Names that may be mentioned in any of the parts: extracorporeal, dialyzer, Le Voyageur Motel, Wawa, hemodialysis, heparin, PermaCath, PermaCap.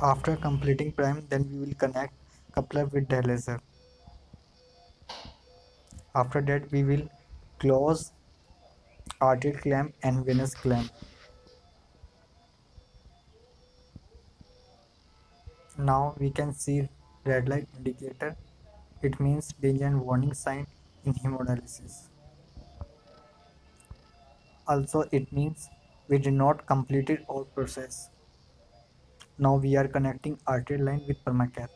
After completing prime, then we will connect coupler with dialyzer. After that, we will close arterial clamp and venous clamp. Now we can see red light indicator. It means danger and warning sign in hemodialysis. Also, it means we did not completed our process. Now we are connecting arterial line with PermaCath.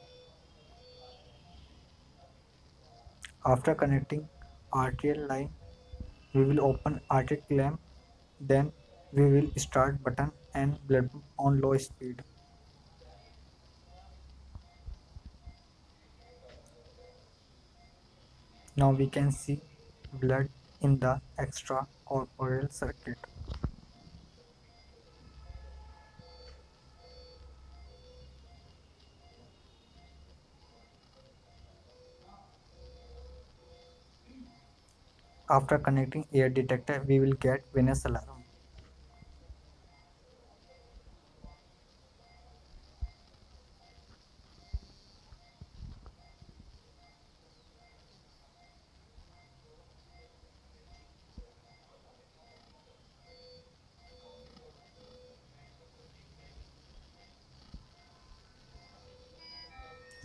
After connecting arterial line, we will open arterial clamp, then we will start button and blood pump on low speed. Now we can see blood in the extracorporeal circuit. After connecting air detector, we will get venous alarm.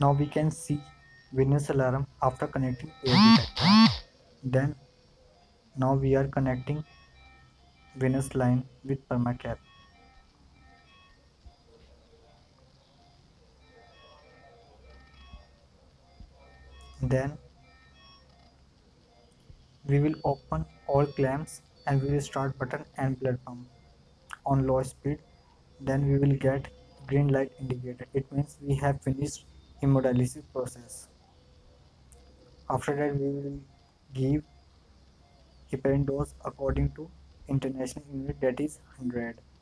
Now we can see venous alarm after connecting air detector. Now we are connecting venous line with PermaCap. Then we will open all clamps and we will start button and blood pump on low speed. Then we will get green light indicator. It means we have finished hemodialysis process. After that, we will give heparin dose according to international unit, that is 100.